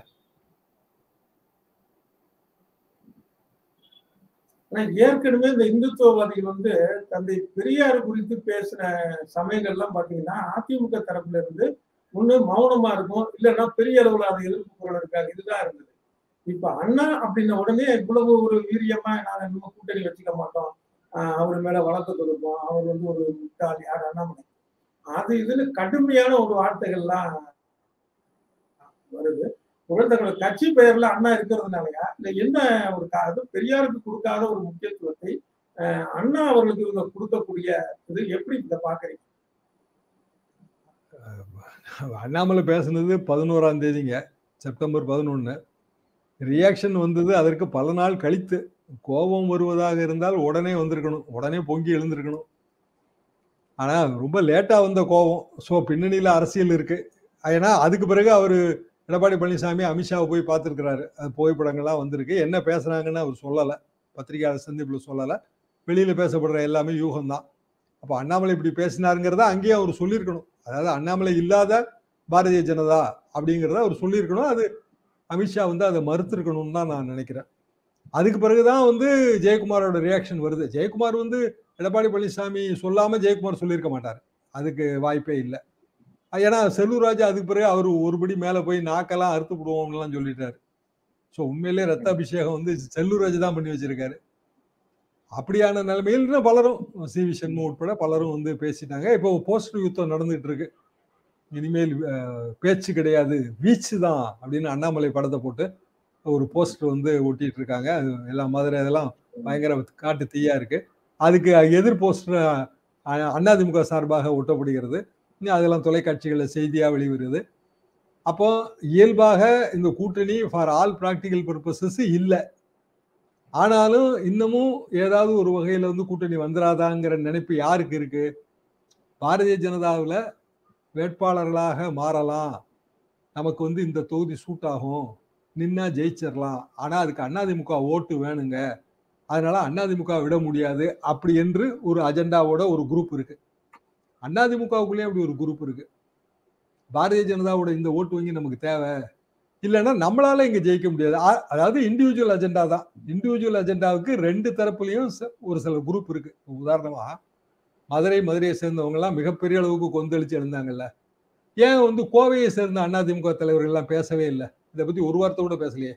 ஏற்கனவே இந்த இந்துத்துவவாதிகள் வந்து தந்தை பெரியார் குறித்து பேசின சமயங்கள்லாம் பாத்தீங்கன்னா அதிமுக தரப்புல இருந்து ஒண்ணு மௌனமா இருக்கும், இல்லைன்னா பெரிய அளவுல அது எதிர்ப்பு குரல் இருக்காது. இதுதான் இருந்தது. இப்ப அண்ணா அப்படின்ன உடனே இவ்வளவு ஒரு வீரியமா நாங்க இன்னும் கூட்டணி வச்சுக்க மாட்டோம், அவரு மேல வழக்கு கொடுப்போம், அவர் வந்து ஒரு முட்டாள், யார் அண்ணாமலை, அது இதுன்னு கடுமையான ஒரு வார்த்தைகள்லாம் வருது. குழந்தைகள் கட்சி பெயர்ல அண்ணா இருக்கிறதுனாலயா இல்ல என்ன ஒரு பெரியாருக்கு கொடுக்காத ஒரு முக்கியத்துவத்தை அண்ணா அவர்களுக்கு இவங்க கொடுக்கக்கூடிய இது எப்படி இதை பாக்குறீங்க? அண்ணாமலை பேசுனது 11ஆம் தேதிங்க, செப்டம்பர் 11. ரியாக்ஷன் வந்தது அதற்கு பல நாள் கழித்து. கோபம் வருவதாக இருந்தால் உடனே வந்திருக்கணும், உடனே பொங்கி எழுந்திருக்கணும். ஆனால் ரொம்ப லேட்டாக வந்த கோபம். ஸோ பின்னணியில் அரசியல் இருக்குது. ஏன்னா அதுக்கு பிறகு அவர் எடப்பாடி பழனிசாமி அமித்ஷாவை போய் பார்த்துருக்கிறாரு, அது புகைப்படங்கள்லாம் வந்திருக்கு. என்ன பேசுகிறாங்கன்னு அவர் சொல்லலை, பத்திரிகையாளர் சந்திப்பில் சொல்லலை. வெளியில் பேசப்படுற எல்லாமே யூகம்தான். அப்போ அண்ணாமலை இப்படி பேசினாருங்கிறத அங்கேயே அவர் சொல்லியிருக்கணும். அதாவது அண்ணாமலை இல்லாத பாரதிய ஜனதா அப்படிங்கிறத அவர் சொல்லியிருக்கணும். அது அமித்ஷா வந்து அதை மறுத்துருக்கணும்னு தான் நான் நினைக்கிறேன். அதுக்கு பிறகுதான் வந்து ஜெயக்குமாரோட ரியாக்ஷன் வருது. ஜெயக்குமார் வந்து எடப்பாடி பழனிசாமி சொல்லாமல் ஜெயக்குமார் சொல்லியிருக்க மாட்டார், அதுக்கு வாய்ப்பே இல்லை. ஏன்னா செல்லூர் ராஜா அதுக்கு பிறகு அவர் ஒருபடி மேலே போய் நாக்கெல்லாம் அறுத்து விடுவோம்லாம் சொல்லிட்டாரு. ஸோ உண்மையிலே ரத்த அபிஷேகம் வந்து செல்லூர் ராஜா தான் பண்ணி வச்சிருக்காரு. அப்படியான நிலைமையில் பலரும், சி வி சண்முகம் உட்பட பலரும் வந்து பேசிட்டாங்க. இப்போ போஸ்டர் யுத்தம் நடந்துகிட்டு இருக்கு. இனிமேல் பேச்சு கிடையாது, வீச்சு தான் அப்படின்னு அண்ணாமலை படத்தை போட்டு ஒரு போஸ்டர் வந்து ஒட்டிட்டு இருக்காங்க. எல்லா மாதிரி அதெல்லாம் பயங்கர காட்டு தீயா இருக்கு. அதுக்கு எதிர் போஸ்டர் அதிமுக சார்பாக ஒட்டப்படுகிறது. அதெல்லாம் தொலைக்காட்சிகளில் செய்தியாக வெளிவருது. அப்போ இயல்பாக இந்த கூட்டணி ஃபார் ஆல் ப்ராக்டிக்கல் பர்பஸஸ் இல்லை. ஆனாலும் இன்னமும் ஏதாவது ஒரு வகையில் வந்து கூட்டணி வந்துடாதாங்கிற நினைப்பு யாருக்கு இருக்கு? பாரதிய ஜனதாவில் வேட்பாளர்களாக மாறலாம், நமக்கு வந்து இந்த தொகுதி சூட் ஆகும், நின்னா ஜெயிச்சிடலாம், ஆனால் அதுக்கு அதிமுக ஓட்டு வேணுங்க, அதனால அதிமுக விட முடியாது அப்படி என்று ஒரு அஜெண்டாவோட ஒரு குரூப் இருக்கு. அதிமுகவுக்குள்ளேயே அப்படி ஒரு குரூப் இருக்கு. பாரதிய ஜனதாவோட இந்த ஓட்டு வங்கி நமக்கு தேவை, இல்லைன்னா நம்மளால இங்க ஜெயிக்க முடியாது. அதாவது இண்டிவிஜுவல் அஜெண்டா தான். இண்டிவிஜுவல் அஜெண்டாவுக்கு ரெண்டு தரப்புலையும் ஒரு சில குரூப் இருக்கு. உதாரணமா மதுரையை சேர்ந்தவங்கலாம் மிகப்பெரிய அளவுக்கு கொந்தளிச்சு எழுந்தாங்கல்ல. ஏன் வந்து கோவையை சேர்ந்த அதிமுக தலைவர்கள்லாம் பேசவே இல்லை, இதை பத்தி ஒரு வார்த்தை கூட பேசலையே.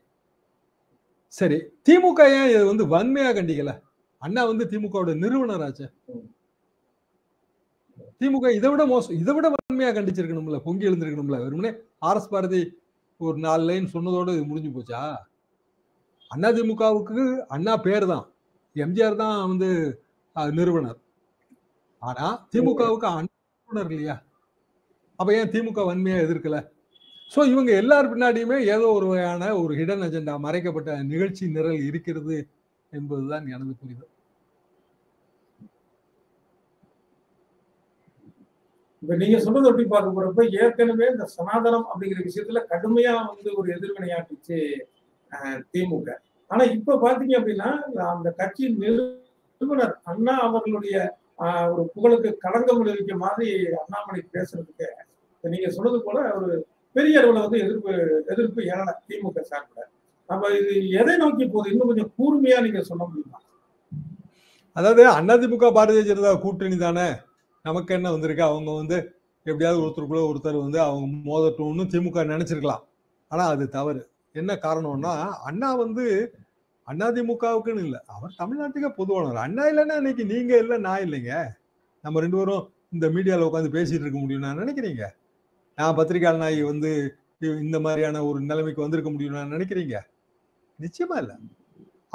சரி, திமுக ஏன் இது வந்து வன்மையா கண்டிக்கல? அண்ணா வந்து திமுகவோட நிறுவனர் ஆச்சு. திமுக இதை விட வன்மையா கண்டிச்சிருக்கணும்ல, பொங்கி எழுந்திருக்கணும்ல. வெறுமனே ஆர்எஸ் பாரதி ஒரு 4 லைன் சொன்னதோட இது முடிஞ்சு போச்சா? அண்ணா திமுகவுக்கு அண்ணா பேர் தான், எம்ஜிஆர் தான் வந்து நிறுவனர். ஆனா திமுகவுக்கு அண்ணா நிறுவனர் இல்லையா? அப்ப ஏன் திமுக வன்மையா எதிர்க்கல? ஸோ இவங்க எல்லார் பின்னாடியுமே ஏதோ ஒரு வகையான ஒரு ஹிடன் அஜெண்டா, மறைக்கப்பட்ட நிகழ்ச்சி நிரல் இருக்கிறது என்பதுதான் எனது புரிதல். இப்ப நீங்க சொல்றது எப்படி பார்க்க போறப்ப, ஏற்கனவே இந்த சனாதனம் அப்படிங்கிற விஷயத்துல கடுமையா வந்து ஒரு எதிர்வினையாட்டுச்சு திமுக. ஆனா இப்ப பாத்தீங்க அப்படின்னா அந்த கட்சியின் நிறுவனர் அண்ணா அவர்களுடைய ஒரு புகழுக்கு களங்கம் விளைவிக்க மாதிரி அண்ணாமலை பேசுறதுக்கு நீங்க சொன்னது போல ஒரு பெரிய அளவில் வந்து எதிர்ப்பு ஏன்னா திமுக சார்பில். அப்ப இது எதை நோக்கி போகுது? இன்னும் கொஞ்சம் கூர்மையா நீங்க சொல்ல முடியுமா? அதாவது அதிமுக பாரதிய ஜனதா கூட்டணி தானே, நமக்கு என்ன வந்திருக்கு? அவங்க வந்து எப்படியாவது ஒருத்தருக்குள்ள ஒருத்தர் வந்து அவங்க மோதட்டும்னு திமுக நினைச்சிருக்கலாம். ஆனா அது தவறு. என்ன காரணம்னா, அண்ணா வந்து அதிமுகவுக்குன்னு இல்லை, அவர் தமிழ்நாட்டுக்கே பொதுவானவர். அண்ணா இல்லைன்னா இன்னைக்கு நீங்க இல்லை, நான் இல்லைங்க, நம்ம 2 பேரும் இந்த மீடியாவில் உட்காந்து பேசிட்டு இருக்க முடியும் நான் நினைக்கிறீங்க? நான் பத்திரிகையாளர் நாயகி வந்து இந்த மாதிரியான ஒரு நிலைமைக்கு வந்திருக்க முடியும்னு நினைக்கிறீங்க? நிச்சயமா இல்லை.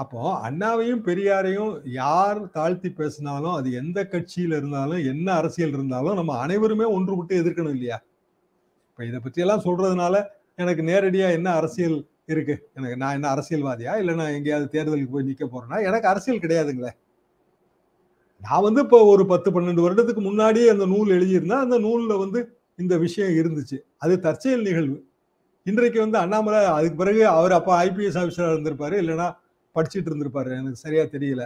அப்போ அண்ணாவையும் பெரியாரையும் யார் தாழ்த்தி பேசினாலும், அது எந்த கட்சியில் இருந்தாலும், என்ன அரசியல் இருந்தாலும், நம்ம அனைவருமே ஒன்று விட்டு எதிர்க்கணும் இல்லையா? இப்போ இதை பற்றியெல்லாம் சொல்றதுனால எனக்கு நேரடியாக என்ன அரசியல் இருக்கு? எனக்கு நான் என்ன அரசியல்வாதியா, இல்லை நான் எங்கேயாவது தேர்தலுக்கு போய் நிற்க போறேன்னா? எனக்கு அரசியல் கிடையாதுங்களே. நான் வந்து இப்போ ஒரு 10-12 வருடத்துக்கு முன்னாடியே அந்த நூல் எழுதியிருந்தேன். அந்த நூலில் வந்து இந்த விஷயம் இருந்துச்சு. அது தற்செயல் நிகழ்வு. இன்றைக்கு வந்து அண்ணாமலை அதுக்கு பிறகு அவர் அப்போ IPS ஆஃபீஸராக இருந்திருப்பாரு, இல்லைன்னா படிச்சுட்டு இருந்திருப்பாரு, எனக்கு சரியா தெரியல.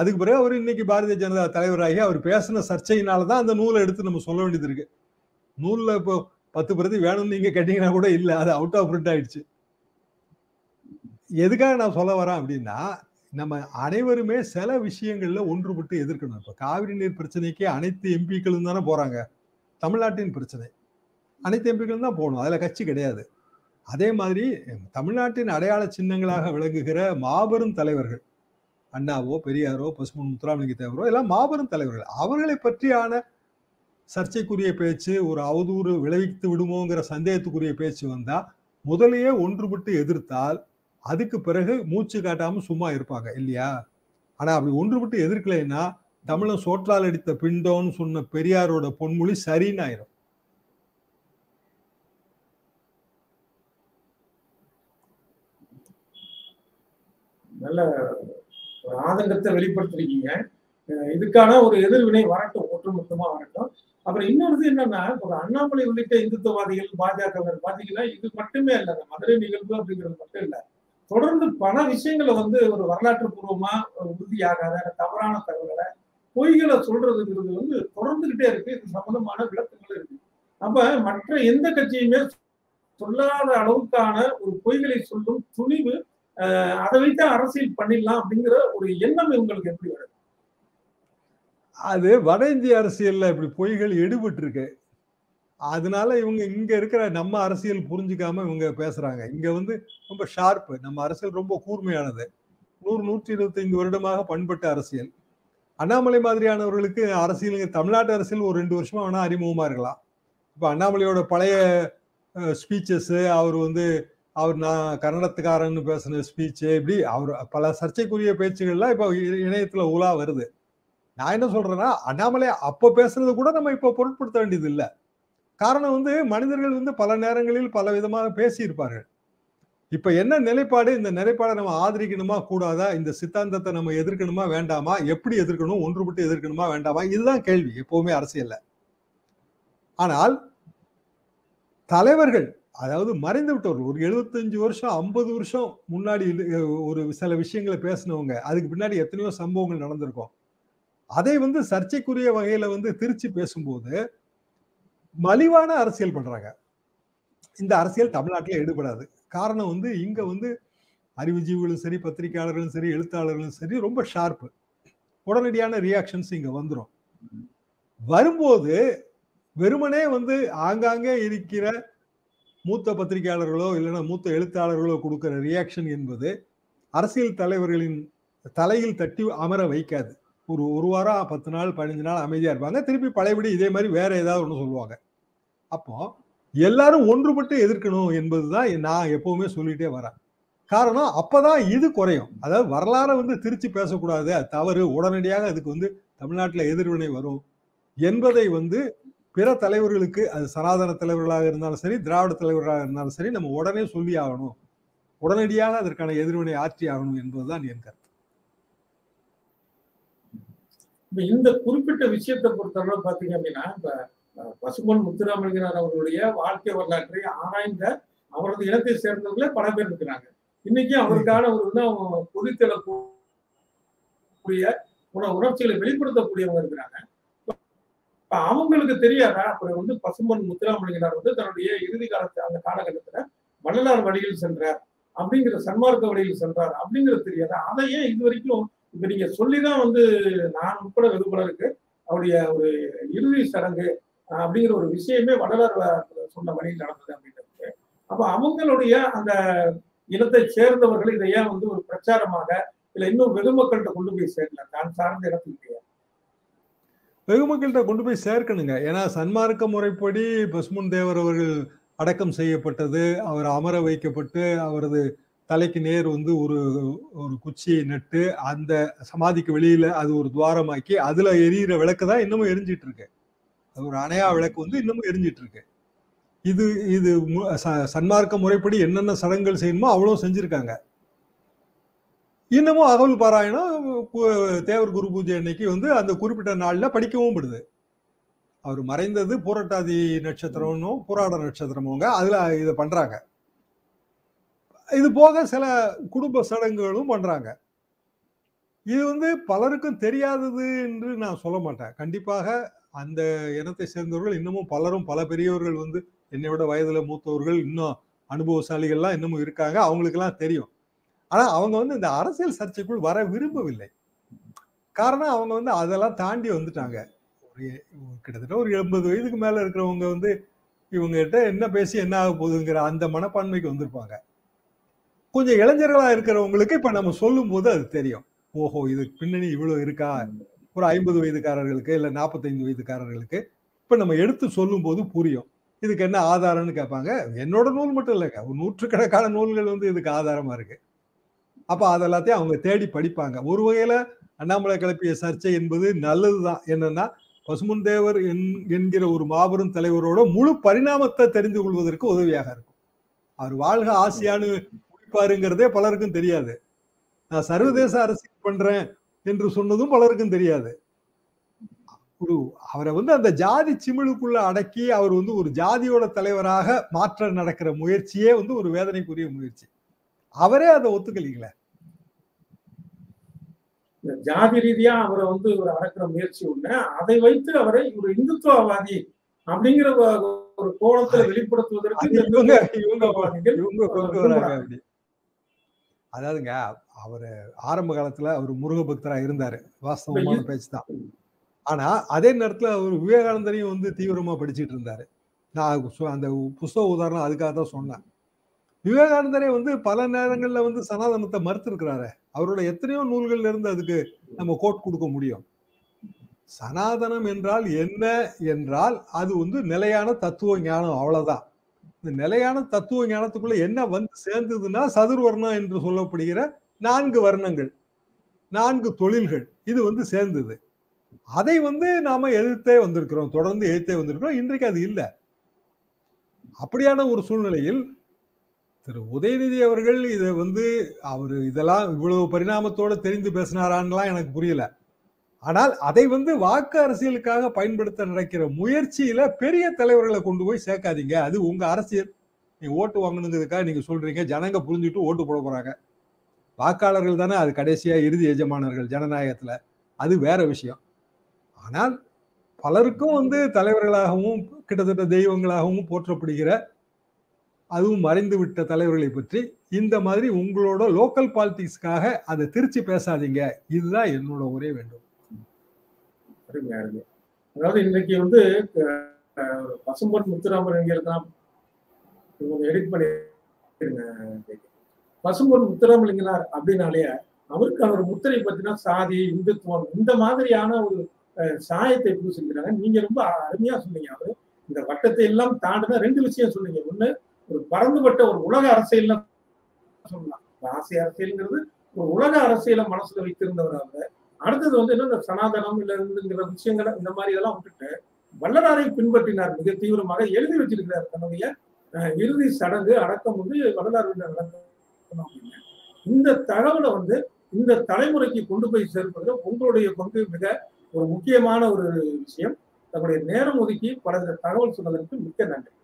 அதுக்கு பிறகு அவர் இன்னைக்கு பாரதிய ஜனதா தலைவராகி அவர் பேசின சர்ச்சையினாலதான் அந்த நூலை எடுத்து நம்ம சொல்ல வேண்டியது இருக்கு. நூல்ல இப்போ 10 பிரதி வேணும்னு நீங்க கேட்டீங்கன்னா கூட இல்லை, அது அவுட் ஆஃப் பிரிண்ட் ஆயிடுச்சு. எதுக்காக நான் சொல்ல வரேன் அப்படின்னா, நம்ம அனைவருமே சில விஷயங்கள்ல ஒன்றுபட்டு எதிர்க்கணும். இப்போ காவிரி நீர் பிரச்சனைக்கு அனைத்து எம்பிக்களும் தானே போறாங்க, தமிழ்நாட்டின் பிரச்சனை அனைத்து எம்பிக்களும் தான் போகணும், அதில் கட்சி கிடையாது. அதே மாதிரி தமிழ்நாட்டின் அடையாள சின்னங்களாக விளங்குகிற மாபெரும் தலைவர்கள், அண்ணாவோ பெரியாரோ பசும்பொன் முத்துராமலிங்க தேவரோ, எல்லாம் மாபெரும் தலைவர்கள். அவர்களை பற்றியான சர்ச்சைக்குரிய பேச்சு, ஒரு அவதூறு விளைவித்து விடுமோங்கிற சந்தேகத்துக்குரிய பேச்சு வந்தால் முதலையே ஒன்றுபட்டு எதிர்த்தால் அதுக்கு பிறகு மூச்சு காட்டாமல் சும்மா இருப்பாங்க இல்லையா. ஆனால் அப்படி ஒன்றுபட்டு எதிர்க்கலைன்னா தமிழன் சோற்றால் அடித்த பிண்டோன்னு சொன்ன பெரியாரோட பொன்மொழி சரின்னு ஆயிரும். நல்ல ஒரு ஆதங்கத்தை வெளிப்படுத்திருக்கீங்க. இதுக்கான ஒரு எதிர்வினை வரட்டும், ஒட்டுமொத்தமா வரட்டும். அப்புறம் இன்னொரு என்னன்னா, ஒரு அண்ணாமலை உள்ளிட்ட இந்துத்துவாதிகள் பாஜகவினர் பாத்தீங்கன்னா இது மட்டுமே இல்லை, மதுரை நிகழ்வு அப்படிங்கிறது மட்டும் இல்லை, தொடர்ந்து பல விஷயங்களை வந்து ஒரு வரலாற்று பூர்வமா உறுதியாகாத தவறான தகவலை பொய்களை சொல்றதுங்கிறது வந்து தொடர்ந்துகிட்டே இருக்கு. இது சம்பந்தமான விளக்கங்கள் இருக்கு. அப்ப மற்ற எந்த கட்சியுமே சொல்லாத அளவுக்கான ஒரு பொய்களை சொல்லும் துணிவு, அதை வைத்து அரசியல் பண்ணிடலாம் அப்படிங்கிற ஒரு எண்ணம் இவங்களுக்கு எப்படி வருது? அது வட இந்திய அரசியல்ல இப்படி பொய்கள் எடுபட்டு இருக்கு. அதனால இவங்க இங்க இருக்கிற நம்ம அரசியல் புரிஞ்சுக்காம இவங்க பேசுறாங்க. இங்க வந்து ரொம்ப ஷார்ப்பு, நம்ம அரசியல் ரொம்ப கூர்மையானது. 100-125 வருடமாக பண்பட்ட அரசியல். அண்ணாமலை மாதிரியானவர்களுக்கு அரசியல், தமிழ்நாட்டு அரசியல் ஒரு 2 வருஷமா வேணா அறிமுகமா இருக்கலாம். இப்ப அண்ணாமலையோட பழைய ஸ்பீச்சஸ், அவர் வந்து அவர் நான் கன்னடத்துக்காரன்னு பேசின ஸ்பீச்சு, இப்படி அவர் பல சர்ச்சைக்குரிய பேச்சுகள்லாம் இப்போ இணையத்துல உலா வருது. நான் என்ன சொல்றேன்னா, அண்ணாமலை அப்ப பேசுறது கூட நம்ம இப்போ பொருட்படுத்த வேண்டியது இல்லை. காரணம் வந்து மனிதர்கள் வந்து பல நேரங்களில் பல விதமாக பேசியிருப்பார்கள். இப்ப என்ன நிலைப்பாடு, இந்த நிலைப்பாடை நம்ம ஆதரிக்கணுமா கூடாதா, இந்த சித்தாந்தத்தை நம்ம எதிர்க்கணுமா வேண்டாமா, எப்படி எதிர்க்கணும், ஒன்றுபட்டு எதிர்க்கணுமா வேண்டாமா, இதுதான் கேள்வி எப்பவுமே அரசியல்ல. ஆனால் தலைவர்கள், அதாவது மறைந்து விட்டவர்கள், ஒரு 75 வருஷம் 50 வருஷம் முன்னாடி ஒரு சில விஷயங்களை பேசினவங்க, அதுக்கு பின்னாடி எத்தனையோ சம்பவங்கள் நடந்திருக்கும். அதை வந்து சர்ச்சைக்குரிய வகையில வந்து திருச்சி பேசும்போது மலிவான அரசியல் பண்றாங்க. இந்த அரசியல் தமிழ்நாட்டில் எடுபடாது. காரணம் வந்து இங்க வந்து அறிவுஜீவிகளும் சரி, பத்திரிகையாளர்களும் சரி, எழுத்தாளர்களும் சரி, ரொம்ப ஷார்ப்பு, உடனடியான ரியாக்ஷன்ஸ் இங்க வந்துடும். வரும்போது வெறுமனே வந்து ஆங்காங்கே இருக்கிற மூத்த பத்திரிகையாளர்களோ இல்லைன்னா மூத்த எழுத்தாளர்களோ கொடுக்கிற ரியாக்ஷன் என்பது அரசியல் தலைவர்களின் தலையில் தட்டி அமர வைக்காது. ஒரு 1 வாரம் 10 நாள் 15 நாள் அமைதியா இருப்பாங்க. திருப்பி பழையபடி இதே மாதிரி வேற ஏதாவது ஒன்று சொல்லுவாங்க. அப்போ எல்லாரும் ஒன்றுபட்டு எதிர்க்கணும் என்பதுதான் நான் எப்பவுமே சொல்லிட்டே வரேன். காரணம் அப்பதான் இது குறையும். அதாவது வரலாறு வந்து திருச்சி பேசக்கூடாது, தவறு, உடனடியாக அதுக்கு வந்து தமிழ்நாட்டில் எதிர்வினை வரும் என்பதை வந்து பிற தலைவர்களுக்கு, அது சனாதன தலைவர்களாக இருந்தாலும் சரி, திராவிட தலைவர்களாக இருந்தாலும் சரி, நம்ம உடனே சொல்லி ஆகணும், உடனடியாக அதற்கான எதிர்வினை ஆற்றி ஆகணும் என்பதுதான் என் கருத்து. இப்ப இந்த குறிப்பிட்ட விஷயத்தை பொறுத்தவரை பாத்தீங்க அப்படின்னா, இப்ப பசும்பொன் முத்துராமலிங்கனார் அவர்களுடைய வாழ்க்கை வரலாற்றை ஆராய்ந்த அவரது இனத்தை சேர்ந்தவர்களே பல பேர் இருக்கிறாங்க. இன்னைக்கு அவருக்கான ஒரு பொதுத்தளக்கூடிய உணர்ச்சிகளை வெளிப்படுத்தக்கூடியவங்க இருக்கிறாங்க. இப்ப அவங்களுக்கு தெரியாதா, அப்புறம் வந்து பசும்பொன் முத்துராமலிங்கனார் வந்து தன்னுடைய இறுதி காலத்து அந்த காலகட்டத்துல வள்ளலார் வழியில் சென்றார் அப்படிங்கிற சன்மார்க்க வழியில் சென்றார் அப்படிங்கிறது தெரியாதா? அதையே இது வரைக்கும் இப்ப நீங்க சொல்லிதான் வந்து நான் உட்பட வெகுபலருக்கு அவருடைய ஒரு இறுதி சடங்கு அப்படிங்கிற ஒரு விஷயமே வள்ளலார் சொன்ன வழியில் நடந்தது அப்படின்றது. அப்ப அவங்களுடைய அந்த இனத்தை சேர்ந்தவர்கள் இதை ஏன் வந்து ஒரு பிரச்சாரமாக இல்ல இன்னும் வெகுமக்கள்கிட்ட கொண்டு போய் சேர்க்கல, தான் சார்ந்த இடத்துக்கு வெகுமக்கள்கிட்ட கொண்டு போய் சேர்க்கணுங்க. ஏன்னா சன்மார்க்க முறைப்படி பசும்பொன் தேவர் அவர்கள் அடக்கம் செய்யப்பட்டது, அவர் அமர வைக்கப்பட்டு அவரது தலைக்கு நேர் வந்து ஒரு குச்சியை நட்டு அந்த சமாதிக்கு வெளியில அது ஒரு துவாரமாக்கி அதுல எரியிற விளக்கு தான் இன்னமும் எரிஞ்சிட்டு இருக்கு. அது ஒரு அணையா விளக்கு வந்து இன்னமும் எரிஞ்சிட்டு இருக்கு. இது இது சன்மார்க்க முறைப்படி என்னென்ன சடங்குகள் செய்யணுமோ அவ்வளவு செஞ்சிருக்காங்க. இன்னமும் அகவல் பாராயணம், தேவர் குரு பூஜை அன்னைக்கு வந்து அந்த குறிப்பிட்ட நாள்ல படிக்கவும் படுது. அவர் மறைந்தது பூரட்டாதி நட்சத்திரம்னு, பூராட நட்சத்திரமுங்க, அதுல இதை பண்றாங்க. இது போக சில குடும்ப சடங்குகளும் பண்றாங்க. இது வந்து பலருக்கும் தெரியாதது என்று நான் சொல்ல மாட்டேன். கண்டிப்பாக அந்த இனத்தை சேர்ந்தவர்கள் இன்னமும் பலரும், பல பெரியவர்கள் வந்து என்னை விட வயதில் மூத்தவர்கள் இன்னும் அனுபவசாலிகள்லாம் இன்னமும் இருக்காங்க, அவங்களுக்கெல்லாம் தெரியும். ஆனால் அவங்க வந்து இந்த அரசியல் சர்ச்சைக்குள் வர விரும்பவில்லை. காரணம், அவங்க வந்து அதெல்லாம் தாண்டி வந்துட்டாங்க. ஒரு கிட்டத்தட்ட ஒரு 80 வயதுக்கு மேலே இருக்கிறவங்க வந்து இவங்ககிட்ட என்ன பேசி என்ன ஆக போகுதுங்கிற அந்த மனப்பான்மைக்கு வந்திருப்பாங்க. கொஞ்சம் இளைஞர்களாக இருக்கிறவங்களுக்கு இப்போ நம்ம சொல்லும் போது அது தெரியும், ஓஹோ இதுக்கு பின்னணி இவ்வளோ இருக்கா. ஒரு 50 வயதுக்காரர்களுக்கு இல்லை 45 வயதுக்காரர்களுக்கு இப்போ நம்ம எடுத்து சொல்லும் போது புரியும் இதுக்கு என்ன ஆதாரம்னு கேட்பாங்க. என்னோட நூல் மட்டும் இல்லைங்க, ஒரு 100கணக்கான நூல்கள் வந்து இதுக்கு ஆதாரமாக இருக்குது. அப்போ அதெல்லாத்தையும் அவங்க தேடி படிப்பாங்க. ஒரு வகையில் அண்ணாமலை கிளப்பிய சர்ச்சை என்பது நல்லது தான். என்னென்னா, பசும்பொன் தேவர் என்கிற ஒரு மாபெரும் தலைவரோட முழு பரிணாமத்தை தெரிந்து கொள்வதற்கு உதவியாக இருக்கும். அவர் வாழ்க ஆசியான்னு குறிப்பாருங்கிறதே பலருக்கும் தெரியாது. நான் சர்வதேச அரசியல் பண்றேன் என்று சொன்னதும் பலருக்கும் தெரியாது. ஒரு அவரை வந்து அந்த ஜாதி சிமிழுக்குள்ள அடக்கி அவர் வந்து ஒரு ஜாதியோட தலைவராக மாற்ற நடக்கிற முயற்சியே வந்து ஒரு வேதனைக்குரிய முயற்சி. அவரே அதை ஒத்துக்கலீங்களே. ஜாதி ரீதியா அவரை வந்து இவர் அடக்கிற முயற்சி உண்டு. அதை வைத்து அவரை ஒரு இந்துத்துவவாதி அப்படிங்கிற ஒரு கோணத்தை வெளிப்படுத்துவதற்கு, அதாவதுங்க, அவர் ஆரம்ப காலத்துல அவர் முருக பக்தரா இருந்தாரு, வாஸ்தவமான பேச்சு தான். ஆனா அதே நேரத்துல அவர் விவேகானந்தரையும் வந்து தீவிரமா படிச்சுட்டு இருந்தாரு. நான் அந்த புஸ்தக உதாரணம் அதுக்காக தான் சொன்னேன். விவேகானந்தரே வந்து பல நேரங்கள்ல வந்து சனாதனத்தை மறுத்திருக்கிறாரு. அவரோட எத்தனையோ நூல்கள்ல இருந்து அதுக்கு நம்ம கோட் கொடுக்க முடியும். சனாதனம் என்றால் என்ன என்றால் அது வந்து நிலையான தத்துவ ஞானம், அவ்வளவுதான். இந்த நிலையான தத்துவ ஞானத்துக்குள்ள என்ன வந்து சேர்ந்ததுன்னா சதுர்வர்ணம் என்று சொல்லப்படுகிற 4 வர்ணங்கள், 4 தொழில்கள் இது வந்து சேர்ந்தது. அதை வந்து நாம எதிர்த்தே வந்திருக்கிறோம், தொடர்ந்து எதிர்த்தே வந்திருக்கிறோம். இன்றைக்கு அது இல்லை. அப்படியான ஒரு சூழ்நிலையில் திரு உதயநிதி அவர்கள் இதை வந்து அவர் இதெல்லாம் இவ்வளவு பரிணாமத்தோட தெரிந்து பேசினாரான்லாம் எனக்கு புரியல. ஆனால் அதை வந்து வாக்கு அரசியலுக்காக பயன்படுத்த நடக்கிற முயற்சியில பெரிய தலைவர்களை கொண்டு போய் சேர்க்காதீங்க. அது உங்க அரசியல், நீங்க ஓட்டு வாங்கணுங்கிறதுக்காக நீங்க சொல்றீங்க, ஜனங்க புரிஞ்சுட்டு ஓட்டு போட போறாங்க. வாக்காளர்கள் தானே அது கடைசியா இறுதி எஜமானர்கள் ஜனநாயகத்துல, அது வேற விஷயம். ஆனால் பலருக்கும் வந்து தலைவர்களாகவும் கிட்டத்தட்ட தெய்வங்களாகவும் போற்றப்படுகிற, அதுவும் மறைந்து விட்ட தலைவர்களை பற்றி இந்த மாதிரி உங்களோட லோக்கல் பாலிடிக்ஸ்க்காக அதை திருச்சி பேசாதீங்க. இதுதான் என்னோட ஒரே வேண்டும். அதாவது இன்னைக்கு வந்து பசும்பொன் முத்துராமலிங்கத்தை எடிட் பண்ணி, பசும்பொன் முத்துராமலிங்கனார் அப்படின்னாலே அவருக்கு அவர் முத்திரை பத்தினா சாதி, இந்துத்துவம் இந்த மாதிரியான ஒரு சாயத்தை எப்படி செஞ்சுறாங்க. நீங்க ரொம்ப அருமையா சொன்னீங்க. அவரு இந்த வட்டத்தை எல்லாம் தாண்டினா 2 விஷயம் சொன்னீங்க. ஒண்ணு, ஒரு பறந்துபட்ட ஒரு உலக அரசியல் சொல்லலாம், ஆசிய அரசியல்ங்கிறது ஒரு உலக அரசியலை மனசுல வைத்திருந்தவராக. அடுத்தது வந்து என்ன, இந்த சனாதனம் இல்லைங்கிற விஷயங்களை இந்த மாதிரி இதெல்லாம் விட்டுட்டு வள்ளலாரை பின்பற்றினார் மிக தீவிரமாக. எழுதி வச்சிருக்கிறார் தன்னுடைய இறுதி சடங்கு அடக்கம் வந்து வள்ளலார் நடக்கும். இந்த தகவலை வந்து இந்த தலைமுறைக்கு கொண்டு போய் சேர்ப்பது உங்களுடைய பங்கு மிக ஒரு முக்கியமான ஒரு விஷயம். தன்னுடைய நேரம் ஒதுக்கி பல தகவல் சொன்னதற்கு மிக்க நன்றி.